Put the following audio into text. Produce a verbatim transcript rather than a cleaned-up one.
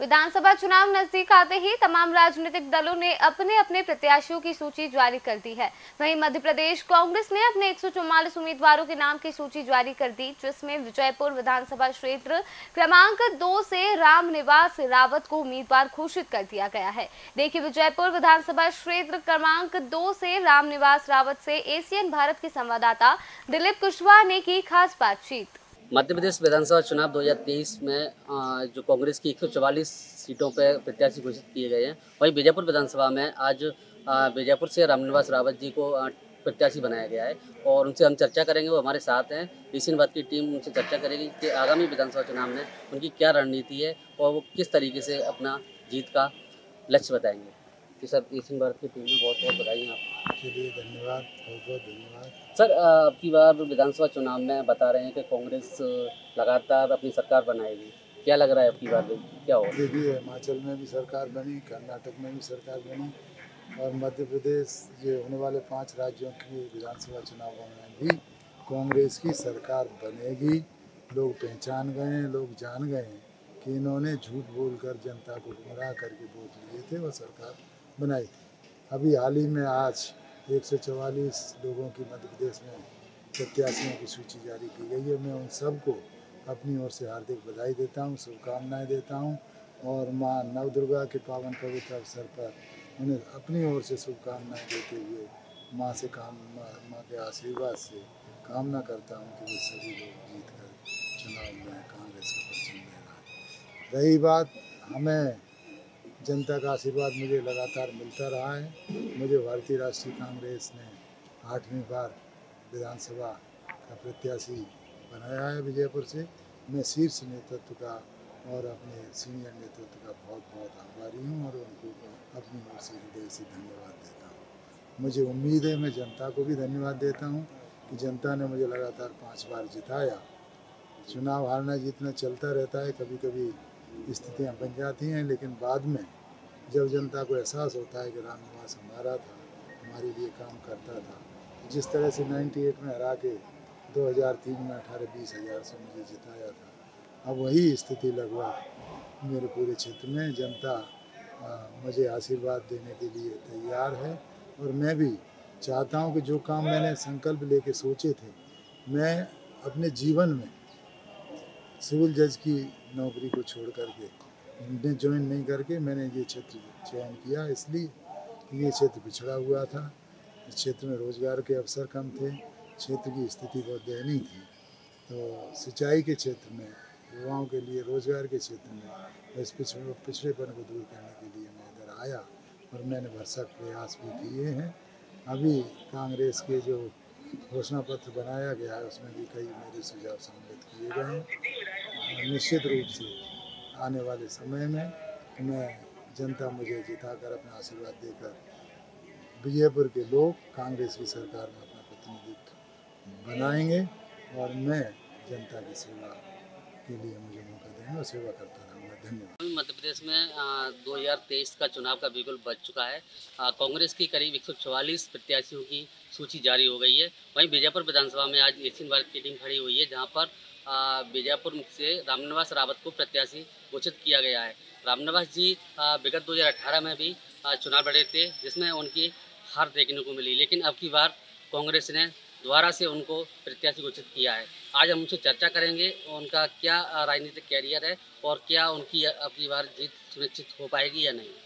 विधानसभा चुनाव नजदीक आते ही तमाम राजनीतिक दलों ने अपने अपने प्रत्याशियों की सूची जारी कर दी है। वहीं मध्य प्रदेश कांग्रेस ने अपने एक सौ चौवालीस उम्मीदवारों के नाम की सूची जारी कर दी, जिसमें विजयपुर विधानसभा क्षेत्र क्रमांक दो से रामनिवास रावत को उम्मीदवार घोषित कर दिया गया है। देखिए, विजयपुर विधानसभा क्षेत्र क्रमांक दो से रामनिवास रावत से एसीएन भारत के संवाददाता दिलीप कुशवाहा ने की खास बातचीत। मध्य प्रदेश विधानसभा चुनाव दो हज़ार तेईस में जो कांग्रेस की एक सौ चौवालीस सीटों पर प्रत्याशी घोषित किए गए हैं, वहीं विजयपुर विधानसभा में आज विजयपुर से रामनिवास रावत जी को प्रत्याशी बनाया गया है और उनसे हम चर्चा करेंगे। वो हमारे साथ हैं, एसीएन भारत की टीम उनसे चर्चा करेगी कि आगामी विधानसभा चुनाव में उनकी क्या रणनीति है और वो किस तरीके से अपना जीत का लक्ष्य बताएंगे। कि सर, एसीएन भारत की टीम में बहुत बहुत बधाई है आपको। धन्यवाद, बहुत बहुत धन्यवाद। सर, आपकी बार विधानसभा चुनाव में बता रहे हैं कि कांग्रेस लगातार अपनी सरकार बनाएगी, क्या लग रहा है आपकी बार क्या होगा? देखिए, हिमाचल में भी सरकार बनी, कर्नाटक में भी सरकार बनी और मध्य प्रदेश ये होने वाले पांच राज्यों की विधानसभा चुनावों में भी कांग्रेस की सरकार बनेगी। लोग पहचान गए हैं, लोग जान गए हैं कि इन्होंने झूठ बोल कर जनता को गुमराह करके वोट लिए थे और सरकार बनाई थी। अभी हाल ही में आज एक सौ चवालीस लोगों की मध्य प्रदेश में प्रत्याशियों की सूची जारी की गई है। मैं उन सबको अपनी ओर से हार्दिक बधाई देता हूँ, शुभकामनाएँ देता हूँ और माँ नवदुर्गा के पावन पवित्र अवसर पर उन्हें अपनी ओर से शुभकामनाएँ देते हुए माँ से काम माँ के आशीर्वाद से कामना करता हूँ कि वे सभी लोग जीत कर चुनाव में कांग्रेस को परचम लहराएं। रही बात, हमें जनता का आशीर्वाद मुझे लगातार मिलता रहा है। मुझे भारतीय राष्ट्रीय कांग्रेस ने आठवीं बार विधानसभा का प्रत्याशी बनाया है विजयपुर से। मैं शीर्ष नेतृत्व का और अपने सीनियर नेतृत्व का बहुत बहुत आभारी हूँ और उनको अपनी ओर से हृदय से धन्यवाद देता हूँ। मुझे उम्मीद है, मैं जनता को भी धन्यवाद देता हूँ कि जनता ने मुझे लगातार पाँच बार जिताया। चुनाव हारना जीतना चलता रहता है, कभी कभी स्थितियां बन जाती हैं, लेकिन बाद में जब जनता को एहसास होता है कि रामनिवास हमारा था, हमारे लिए काम करता था, जिस तरह से अट्ठानवे में हरा के दो हज़ार तीन में अठारह बीस हज़ार से मुझे जिताया था, अब वही स्थिति लगभग मेरे पूरे क्षेत्र में। जनता आ, मुझे आशीर्वाद देने के लिए तैयार है और मैं भी चाहता हूं कि जो काम मैंने संकल्प लेके सोचे थे, मैं अपने जीवन में सिविल जज की नौकरी को छोड़ करके ज्वाइन नहीं करके मैंने ये क्षेत्र चयन किया, इसलिए ये क्षेत्र पिछड़ा हुआ था। इस क्षेत्र में रोजगार के अवसर कम थे, क्षेत्र की स्थिति बहुत दयनीय थी। तो सिंचाई के क्षेत्र में, युवाओं के लिए रोजगार के क्षेत्र में, इस पिछड़े पिछड़ेपन को दूर करने के लिए मैं इधर आया और मैंने भरसक प्रयास भी किए हैं। अभी कांग्रेस के जो घोषणा पत्र बनाया गया है उसमें भी कई मेरे सुझाव सम्मिलित किए गए हैं। निश्चित रूप से आने वाले समय में मैं जनता मुझे जिताकर अपना आशीर्वाद देकर विजयपुर के लोग कांग्रेस की सरकार में अपना प्रतिनिधित्व बनाएंगे और मैं जनता की सेवा के लिए मुझे मौका देंगे और सेवा करता रहूँगा। धन्यवाद। मध्य प्रदेश में दो हज़ार तेईस का चुनाव का बिगुल बज चुका है। कांग्रेस की करीब एक सौ चवालीस प्रत्याशियों की सूची जारी हो गई है। वहीं विजयपुर विधानसभा में आज एसीएन भारत की टीम खड़ी हुई है, जहाँ पर विजयपुर से रामनिवास रावत को प्रत्याशी घोषित किया गया है। रामनिवास जी विगत दो हज़ार अठारह में भी चुनाव लड़े थे, जिसमें उनकी हार देखने को मिली, लेकिन अब की बार कांग्रेस ने दोबारा से उनको प्रत्याशी घोषित किया है। आज हम उनसे चर्चा करेंगे, उनका क्या राजनीतिक कैरियर है और क्या उनकी अब की बार जीत सुनिश्चित हो पाएगी या नहीं।